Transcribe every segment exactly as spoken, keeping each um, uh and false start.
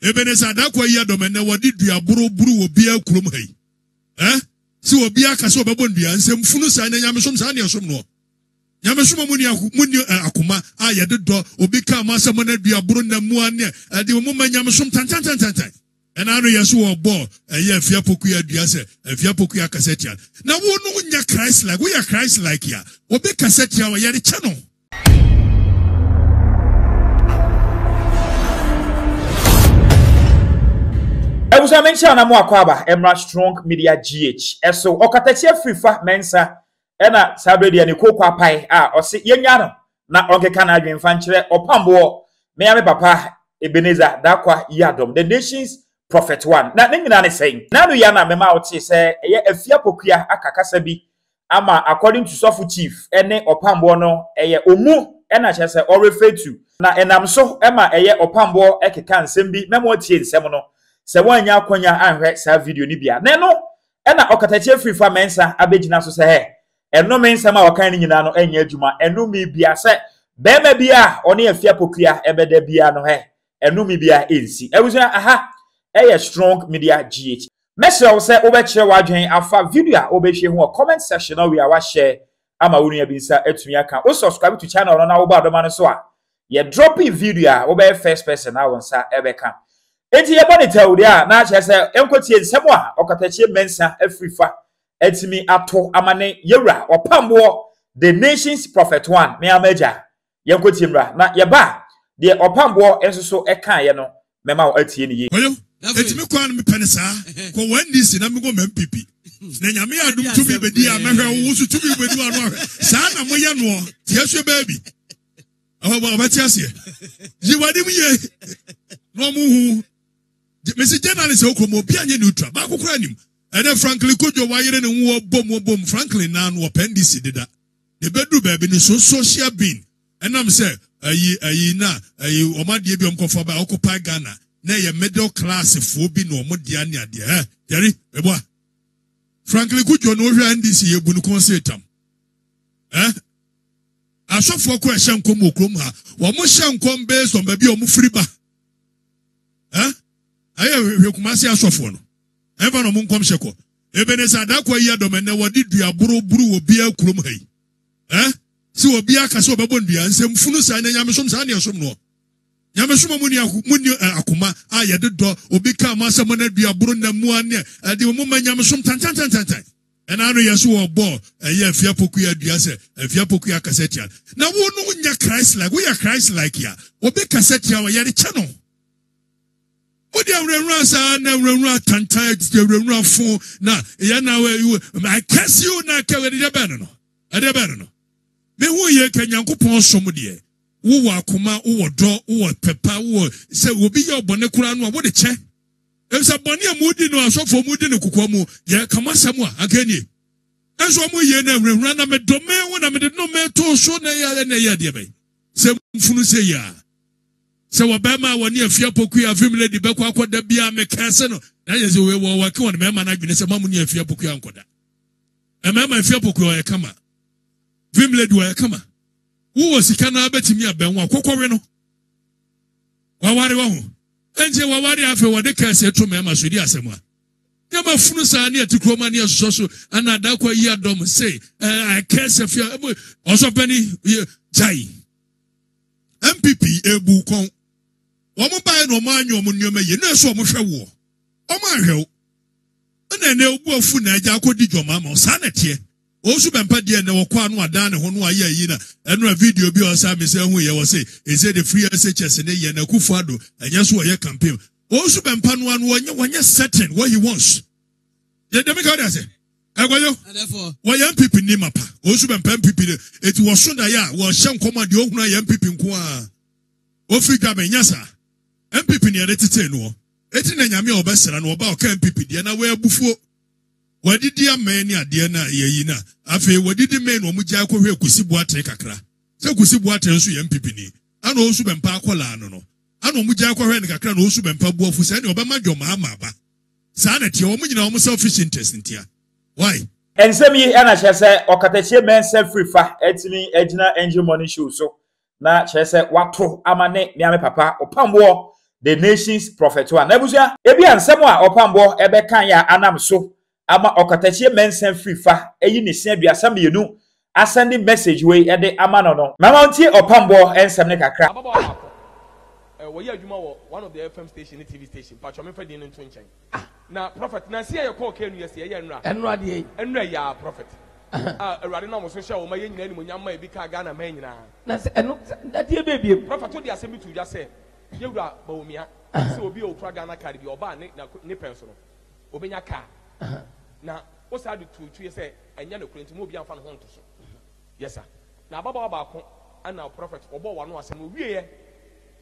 Ebeneza dakwa yadome na wadidu ya buru buru wabia ukulumuhei. Eh? Si wabia kaso babondia. Nse mfunu sa ene nyamesum sa ane yasumno. Nyamesuma muni akuma. Aya dido. Obika masa mwene duya buru na muane. Adi wamume nyamesum tan tan tan tan tan. Ena anu yesu wabo. Eye Afia Pokua duya se. Afia Pokua kaseti ya. Na wonu unya Christ like. Uya Christ like ya. Obi kaseti ya wa yari channel. I was mentioned a Moakwaba, Emra Strong Media G H. So, Okatakyie Afrifa Mensa, and a Sabredi and Cocoa Pie, ah, or see Yangano, not Uncle Canadian Fancher, Opambour, Miami Papa, Ebenezer, Dakwa, Yadom, the nation's prophet one. Now, Ningan is saying, Nanuyana Memauti, say, Afia Pokua, Akakasabi, Ama, according to Sofu Chief, and Opambour no, a Omu, and I shall say, or refer to. Now, and I'm so Emma, a Opambour, Ekan Simbi, Memoti, Semono. Se wanya konya anhwe sa video ni bia neno ena Okatakyie Afrifa Mensa abegina so se he eno mensa ma wakan nyina no enya adwuma eno mi bia se bema bia one Afia Pokua ebeda bia no he eno mi bia ensi ebuzia aha eye Strong Media G H mesel se obekire wadwen afa video a obehwe ho comment section na we a share ama wonu abinsa etumi aka o subscribe to channel no na wo ba doma no so a ye drop in video a obe first person na wonsa ebeka eti yeboni tawudia na chese enkotie nsemo a Okatakyie Mensa Afrifa etimi ato amane yewra Opambour the nation's prophet one me amaja yenkotie mra na yeba de Opambour enso so eka ye no mema o atie ne ye etimi kwan me penisa ko wandisi na mego mempipi na nyame adum tumi bedi amehwe wo so tumi bedi anu ahwe sa na moye no tieso baby aho ba batiasie jiwadi muye no muhu Mesi journalist okromo bia nye neutral ba kokora nim ene Franklin Kodjo wayere ne wo bom bom Franklin na no appendix deda de bedru ba bi ni so social being enam se ayi ayi na ayi omade bi omkofa ba occupy Ghana na ye middle class fo bi no omode ani ade eh yari eboa Franklin Kodjo no hwa ndc ye bunu consultam eh asofo ko ehyan kom okrom ha wo mo hyan kom based on ba bi om free ba eh aye we kumasi asofo no eba no munkom sheko Ebeneza dakwa yadome na wadi dua buru buru obi akurum hai eh si obi aka so obabondua nsem funu sa na nyamesom sa na esom no nyamesom muni muni akuma aye dedo obi ka masa mona dua buru na muane ade mo manyamesom tan tan tan tan ena anu yesu obo eye Afia Pokua dua se Afia Pokua kasetia na wonu nya Christ like we are Christ like ya obi kasetia we yare chano I curse you now, Kelly. I never know. Me who ye can yank upon some dear. Who are Kuma, who are draw, who are pepper, who are say, will be your bonnecuran, what a check. If somebody a moody no, so for moody no cucamo, ye come on somewhere again. As one more year, never ran a domain when I made no man to show Naya and Naya, dear me. Say, Funusia. So wabema wani Afia Pokua vimle di beko akoda bia mekanse no na yezo we wo wake won mema na dwine se mamu ni Afia Pokua ankoda e mema Afia Pokua e kama vimle di wa e kama wo sika na betimi abenwa kokore no waware wo ho enje waware afa wode kase to mema so di asemu a yema funu sa na etikroma na so so ana dakwa yi adom say I curse Afia also penny jai M P P ebu kon Omo bae no ma anyo omo nyoma ye na so omo hwe wo. Omo ahwe o. Na na obu afu na agya akodi dwoma ma sanete. Osu bempa de na wokwa no adan ne ho no aye yi na eno video bi o sa me se hu ye wo se e say the free S H S ne ye na kufu ado anya so ye campaign. Osu bempa no anu wanye wanye certain what he wants. Ye dem ka ode say. Agoyo. And therefore, wo ye M P P ni mapa. Osu bempa M P P de it was so na ya wo hye command o hunu ye M P P nko a. Ofrika benya sa. M P P ni adetete no. Eti na nyame obesera no oba oka M P P de na we abufuo. Wadidi amen ni ade na yeyi na. Afi wadidi men no mugya akohwe kusibu atre kakra. Se kusibu atre nso ye M P P ni. Ana osu bempa akola anu no. Ana omugya akohwe ni kakra na osu bempa buofu se ni obema dwoma ama aba. Sa na tie omunyina omu selfish interest ntia. Why? Ensemi ana chese Okatakyie Mensa Afrifa etini ejina engine money show so. Na chese wato amane miame papa Opambour the nation's prophet one. Nebuja, ebi ansemwa Opambour ebe kanya anamso ama Okatakyie Mensa Frifa eyi nisine bi asami yenu asandi message we ede amanono. Mama unti Opambour ensemne kakra. One of the F M station, the T V station, but I'm afraid in twenty. Now, prophet, now see your call came yesterday, and Radi, and Raya, prophet. A Radina was social, my name, young may be Kagana Mania. That you baby, prophet told the assembly to just say, you are Bomia, so be Opragana carry your bar, Nippers, Obiaka. Now, what's I do to you say, and Yellow Clint move your fan home to so? Yes, sir. Now, Baba Bako and our prophet, Obo one was a movie.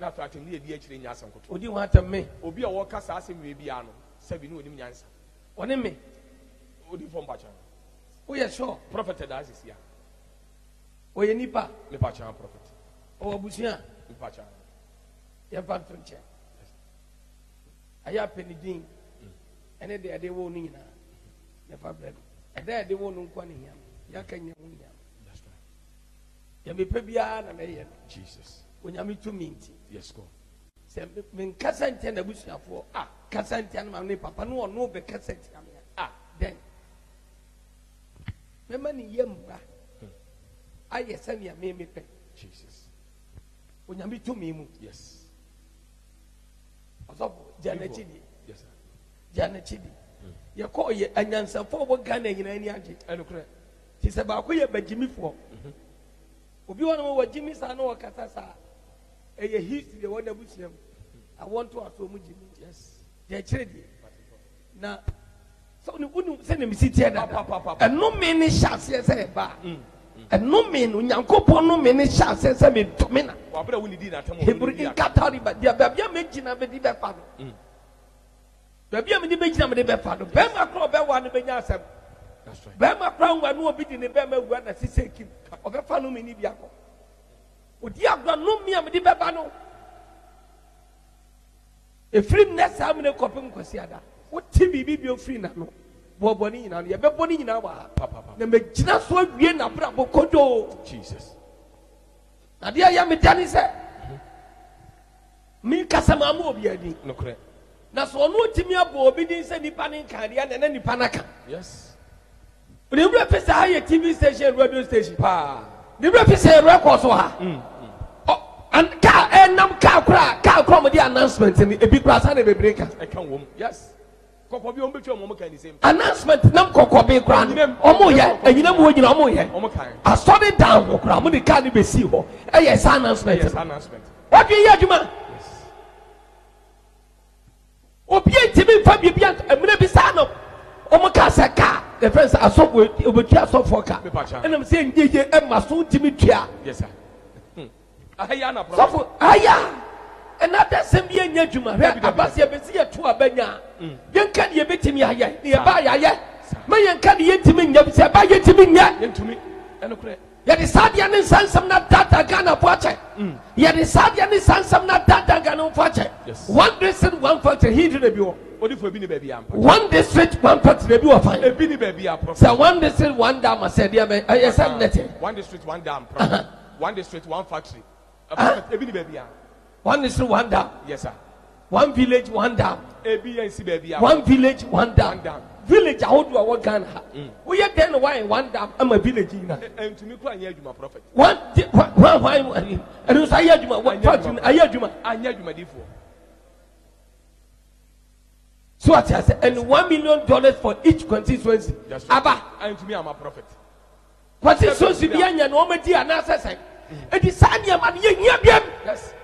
Na fata ni ebi akire nya asankoto odi won atam me obi a wo kasa asem we bia no sabi no onim nyansa one me odi form bacha o ye sure prophet that is here o ye nipa me bacha prophet o abusia me bacha ye bantu nche aya penidin ene de ade wo ni nyina me fa bread ade ade wo no nkwa ni hiam ya kanya wo hiam that's right ya me pe bia na me ye Jesus. Yes, go. When Cassantian was for ah, Cassantian, my papa, no, no, but Cassantian. Ah, then. Memani Yamba. I send me a meme. Jesus. When you meet to me, yes. Janet Chidi. Yes, sir. Janet Chidi. You call you and answer for what kind of any agent. I look at she's about where by Jimmy for. If you want to know what Jimmy Sano Casasa. And your history, the one that was them. I want to ask you, yes. They're children. Now, so you wouldn't send him sit here. And no many shots, yes, and no men, Yankopo, no many shots, yes, I mean, to men. Whatever we did at home, he would in Katari, but the Babia mentioned a baby father. Babia mentioned a baby father. Bama Crow, one of the Yasam. Bama Crown, one who beat in the Bama, one as he said, of a fellow Minibiaco. If free next time in a coping Cosiada, what T V be your free now? Bobonina, your Bobonina, Papa, the Magina so bien abra Bocodo, Jesus. Nadia Yamitani said, Me Casamamo, Biadi, no credit. That's all no Timia Bobby didn't send the Panin Cardian and any Panaka. Yes. But you represent a T V station, radio station, pa. The represent records were. Oh, and car and nam car crack car comedy announcement in a big brass and a breaker. I can't womb. Yes. Announcement nam cocoa crown. Omo yeah, and you know what you know more yeah. I saw it down crown when the can't be seen. Yes, announcement. Yes, announcement. What do you hear, Juma? Yes. Opiate T V Fabio Bianco and Munebisano. Omakasaka, the friends are so with Ubutia Sofoka, and I'm saying, Yea, Emma soon Timitia. Yes, sir. Ayana, Sofo, Aya, and that same year, Yajuma, Abasia Bessia to Abena. Young can you bet me, Aya, nearby, Aya, Mayan can you to me, Yabisa, by you to me, and to me, and okay. Yet is Sadian and Sansam not that I cannot watch it. Yet is Sadian and Sansam not that I cannot watch it. One person, one person, he did a view. One district, one party, the view of it. So one district, one dam, I said, yes, I'm letting. One district, one dam, one district, one factory. One district, one dam. Yes, sir. One village, one dam. One village, one dam. Village, how do I want Ghana? We are then why one dam. I'm a village in and to me, I hear you, my prophet. One, one, one, and I hear you, my fortune. I hear you, I hear you, my dear. So I said, and one million dollars for each constituency. Abba, and to me, I'm a prophet. Constituency, Bianya, no, my dear, and I said, it is Sanya, man, you hear them. Yes.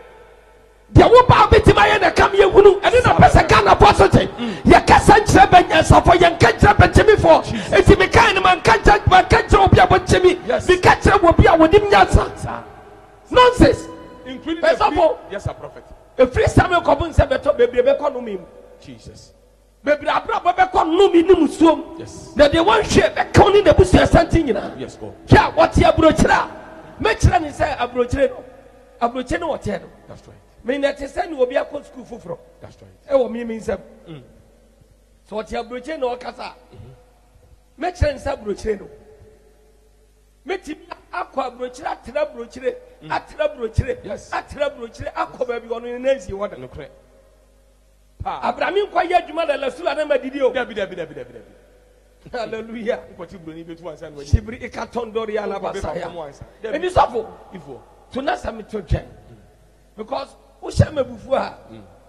The Wapa Bitimayana come here, and then a person can apostate. Yakasan Banya, so for young Katra, but Jimmy for it's a kind man can't take my Katra, Obia, but Jimmy, the Katra will be our Dimyasa. Nonsense, including the Sabo. Yes, a prophet. A free Samuel Common Sabato, baby, economy. Jesus. Baby, I brought back on Luminum. Yes. That they won't share back on in the bush or something. Yes, go. Yeah, what's your brochure? Matron is a brochure. A brochure or ten. That's right. Mean that his son will be a good school for. That's right. Oh, me means them. So what's your brochure or Casa? Matron is a brochure. Metim aqua brochure, atra brochure, atra brochure, yes, atra brochure, aqua baby on an easy water. Abraham kwaye djuma da lasula na madidio. Dabi dabi dabi dabi dabi. Hallelujah. Nkoti broni betu ansa no. Sibri ikatondori ala basaya. Eni sofo ifo. Tuna samito gen. Because wo sha mabufu ha.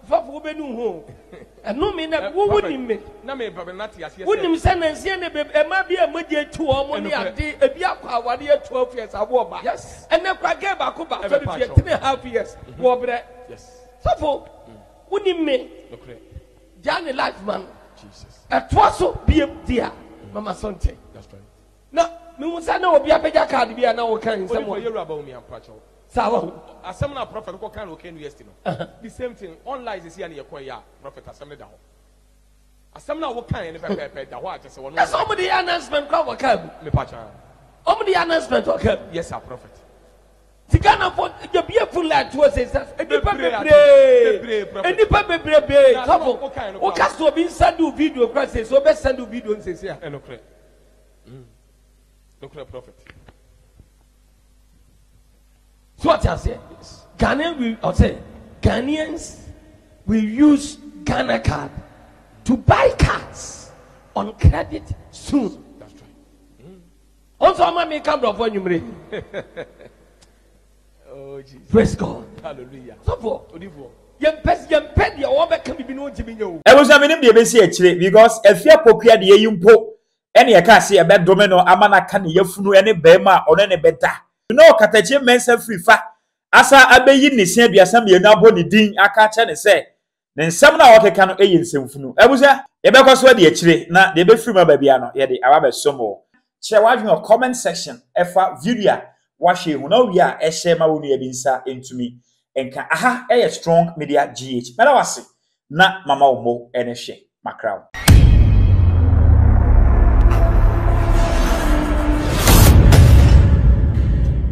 Fofo wo benu ho. Eno me na wo wonim me. Na me baba na ti ase. Wonim se na nsie ne be e ma bia maji etu o mo ni ade e bia kwa awade etu afies abo ba. Yes. Ene kwa ge ba ko ba three and a half years. Wo bre. Yes. Sofo wonim me. Jane life man. Jesus. A twasso be dear, Mama Sonte. That's right. No, Musano will be a better card, be an hour carrying somewhere. You're about me and Pacho. So, as some prophet, what kind of can we estimate? The same thing, online is here in your choir, prophet, as some down. As some now, what kind of paper that watches one. As some of the announcement come, what can me Pacha? Over the announcement, okay, yes, our prophet. The kind of the beautiful light was it, and the paper brave, and the paper brave. What cast to be sent to video crisis, so best send to video and says, yeah, and okay. Look at prophet. So, what I say, Ghanaian will say, Ghanaians will use Ghana card to buy cards on credit soon. That's right. Also, I'm going to come to when you oh, Jesus. Praise God. Hallelujah. So for because Afia Pokua de yimpo ene yaka se e bedomeno amanaka ne yafunu ene bema ono ne beta no Okatakyie Mensa Afrifa asa abeyi ne se aduasa me na bo ne din aka kye ne se ne nsem na okeka no eyi nsemfunu ebusa ye bekoso de akyire na de befirima ba bia no ye de ababesomo che wadwe comment section efa video Washi hunawia eshe mawunu ya binsa entumi. Enka aha eye Strong Media G H. Mela wasi na mama umo eneshe makraw.